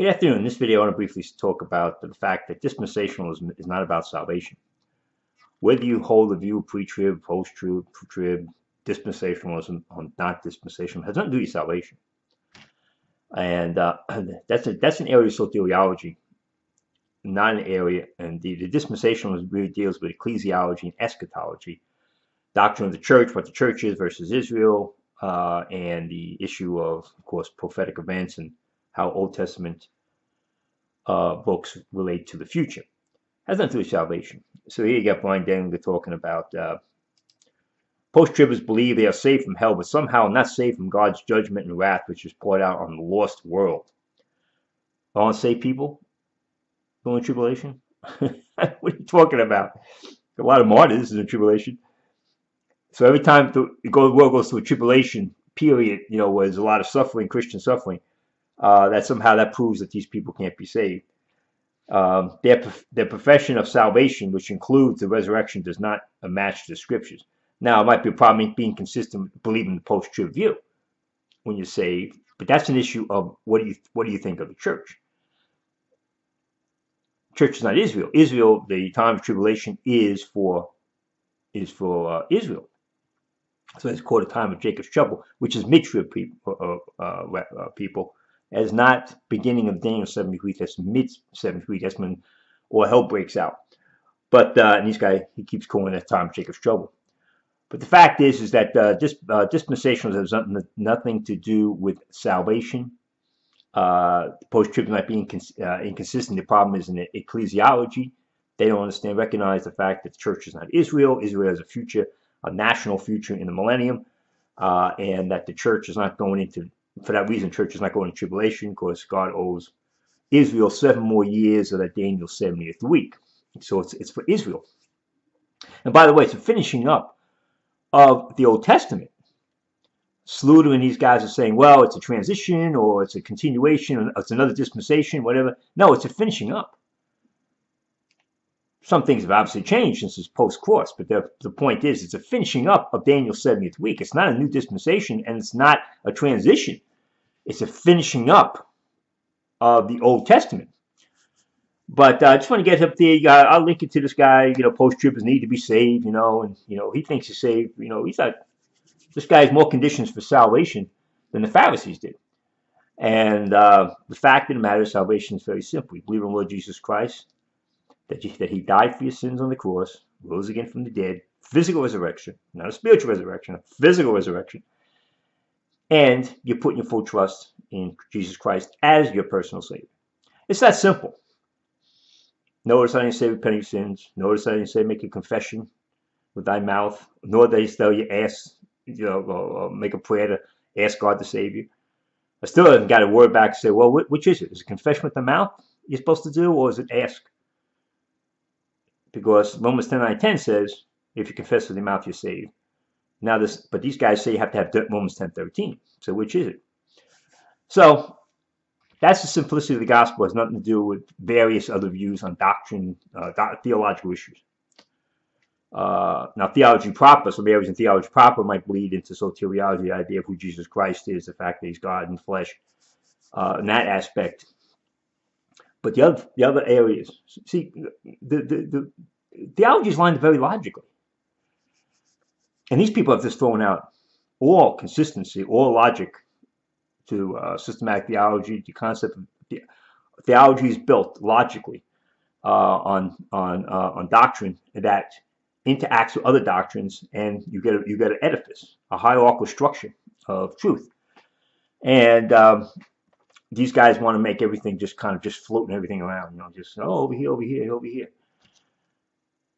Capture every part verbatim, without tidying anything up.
Good afternoon. In this video, I want to briefly talk about the fact that dispensationalism is not about salvation. Whether you hold the view of pre-trib, post-trib, pre-trib, dispensationalism, or not dispensationalism, has nothing to do with salvation. And uh, that's a, that's an area of soteriology, not an area. And the, the dispensationalism really deals with ecclesiology and eschatology, doctrine of the church, what the church is versus Israel, uh, and the issue of, of course, prophetic events and how Old Testament uh, books relate to the future. Has nothing to do with salvation. So here you got Bryan Denlinger talking about uh, post-tribbers believe they are safe from hell, but somehow not safe from God's judgment and wrath, which is poured out on the lost world. Aren't saved people during the tribulation? What are you talking about? A lot of martyrs in the tribulation. So every time the world goes through a tribulation period, you know, where there's a lot of suffering, Christian suffering, uh, that somehow that proves that these people can't be saved. Um, their, their profession of salvation, which includes the resurrection, does not match the scriptures. Now, it might be a problem being consistent with believing the post-trib view when you're saved, but that's an issue of what do you what do you think of the church? Church is not Israel. Israel, the time of tribulation is for is for uh, Israel. So it's called a time of Jacob's trouble, which is mid-trib people, uh, uh, uh, people. As not beginning of Daniel seventy week, that's mid seventy week, that's when all hell breaks out. But uh, and this guy, he keeps calling that time Jacob's trouble. But the fact is, is that uh, disp uh, dispensationalism has nothing, nothing to do with salvation. Uh, Post-trib might be incons uh, inconsistent. The problem is in the ecclesiology. They don't understand, recognize the fact that the church is not Israel. Israel has a future, a national future in the millennium, uh, and that the church is not going into. For that reason, church is not going to tribulation because God owes Israel seven more years of that Daniel seventieth week. So it's, it's for Israel. And by the way, it's a finishing up of the Old Testament. Sluder and these guys are saying, well, it's a transition or it's a continuation, or it's another dispensation, whatever. No, it's a finishing up. Some things have obviously changed since it's post-cross, but the, the point is it's a finishing up of Daniel seventieth week. It's not a new dispensation, and it's not a transition. It's a finishing up of the Old Testament. But uh, I just want to get up there. Uh, I'll link it to this guy, you know, post-tribbers need to be saved, you know, and, you know, he thinks he's saved. You know, he's not, this guy has more conditions for salvation than the Pharisees did. And uh, the fact of the matter is salvation is very simple. You believe in the Lord Jesus Christ, that he died for your sins on the cross, rose again from the dead, physical resurrection, not a spiritual resurrection, a physical resurrection, and you're putting your full trust in Jesus Christ as your personal Savior. It's that simple. Notice I didn't say repent of your sins. Notice I didn't say make a confession with thy mouth. Nor did I tell you ask, you know, or make a prayer to ask God to save you. I still haven't got a word back to say, well, which is it? Is it confession with the mouth you're supposed to do, or is it ask? Because Romans ten nine ten says, if you confess with your mouth, you're saved. Now this, but these guys say you have to have Romans ten thirteen. So which is it? So that's the simplicity of the gospel. It has nothing to do with various other views on doctrine, uh, theological issues. Uh, now theology proper, some areas in theology proper might bleed into soteriology, the idea of who Jesus Christ is, the fact that he's God in flesh, uh, in that aspect. But the other, the other areas, see, the, the, the theology is lined very logically. And these people have just thrown out all consistency, all logic to uh, systematic theology. The concept of the, theology is built logically uh, on, on, uh, on doctrine that interacts with other doctrines, and you get, a, you get an edifice, a hierarchical structure of truth. And... Um, These guys want to make everything just kind of just floating everything around, you know, just oh, over here, over here, over here.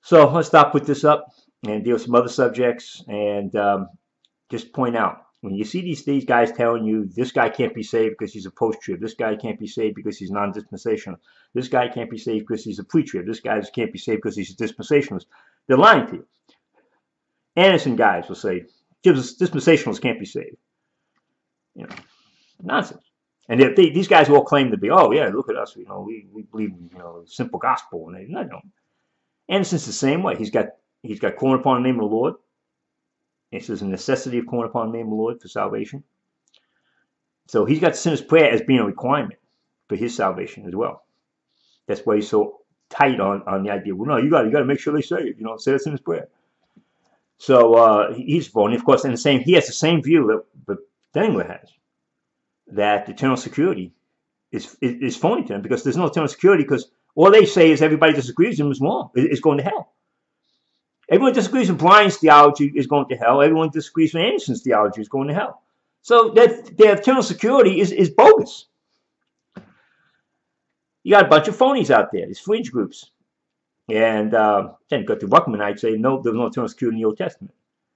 So let's stop with this up and deal with some other subjects and um, just point out when you see these these guys telling you this guy can't be saved because he's a post-trib, this guy can't be saved because he's non-dispensational, this guy can't be saved because he's a pre-trib, this guy can't be saved because he's a dispensationalist. They're lying to you. Anderson guys will say dispensationalists can't be saved. You know, nonsense. And they, they, these guys all claim to be, oh, yeah, look at us, you know, we, we believe, you know, simple gospel. And they, no, no. Anderson's the same way. He's got, he's got calling upon the name of the Lord. It says the necessity of calling upon the name of the Lord for salvation. So he's got sinner's prayer as being a requirement. for his salvation as well. That's why he's so tight on, on the idea, well, no, you got you got to make sure they save, you know, say this in his prayer. So uh, he's born, of course, and the same, he has the same view that, that Denlinger has, that eternal security is, is, is phony to him, because there's no eternal security, because all they say is everybody disagrees with him is wrong, is going to hell. Everyone disagrees with Bryan's theology is going to hell. Everyone disagrees with Anderson's theology is going to hell. So that their eternal security is, is bogus. You got a bunch of phonies out there, these fringe groups. And uh, then you got the Ruckmanites say, no, there's no eternal security in the Old Testament.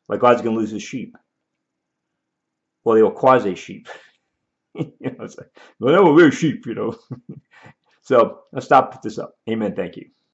Like God's going to lose his sheep. Well, they were quasi-sheep. You know, it's like, well, they were real sheep, you know. So I'll stop with this up. Amen. Thank you.